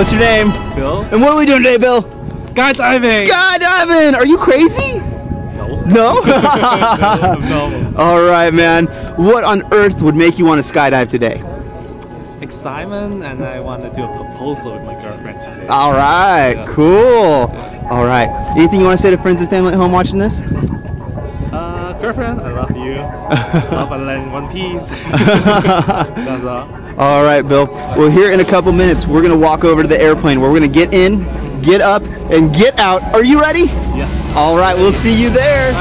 what's your name? Bill. And what are we doing today, Bill? Skydiving! Skydiving! Are you crazy? No. No? No. Alright, man. What on earth would make you want to skydive today? Excitement, and I want to do a proposal with my girlfriend today. Alright, yeah. Cool. Yeah. Alright. Anything you want to say to friends and family at home watching this? Girlfriend, I love you. Love and land in one piece. That's all. All right, Bill. Well, here in a couple minutes, we're going to walk over to the airplane where we're going to get in, get up, and get out. Are you ready? Yeah. All right, we'll see you there.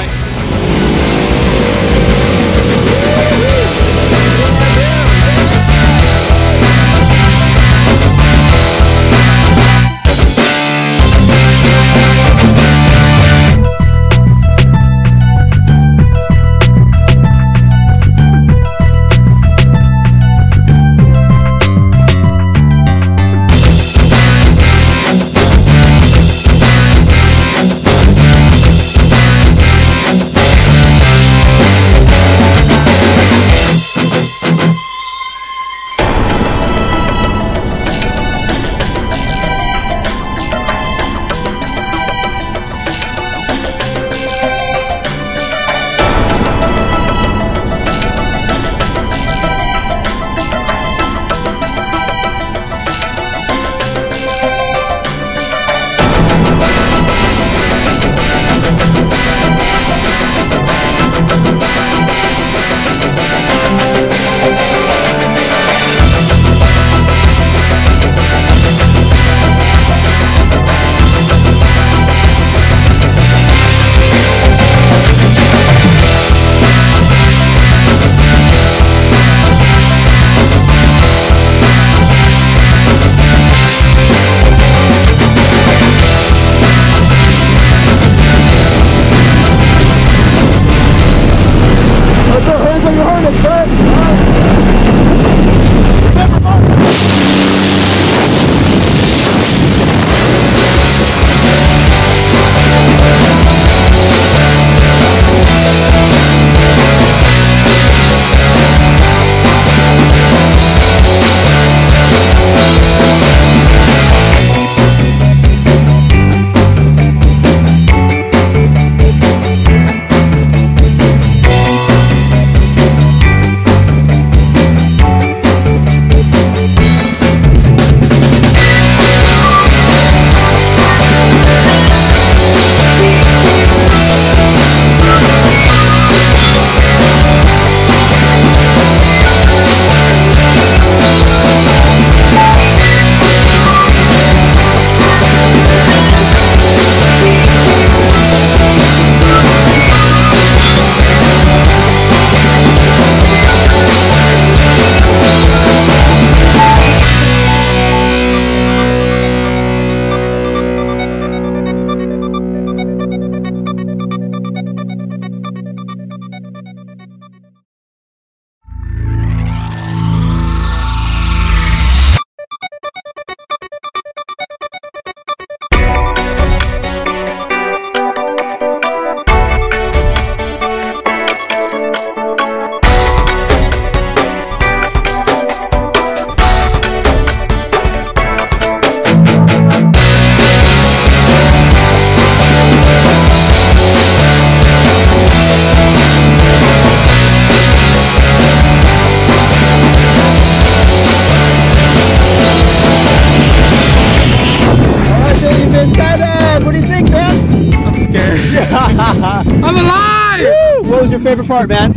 I'm alive! Woo! What was your favorite part, man?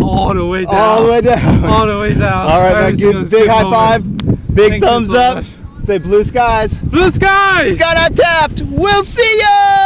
All the way down. All the way down. All the way down. All right, man. Give a big high five. Big thumbs up. Say blue skies. Blue skies! Skydive Taft. We'll see ya!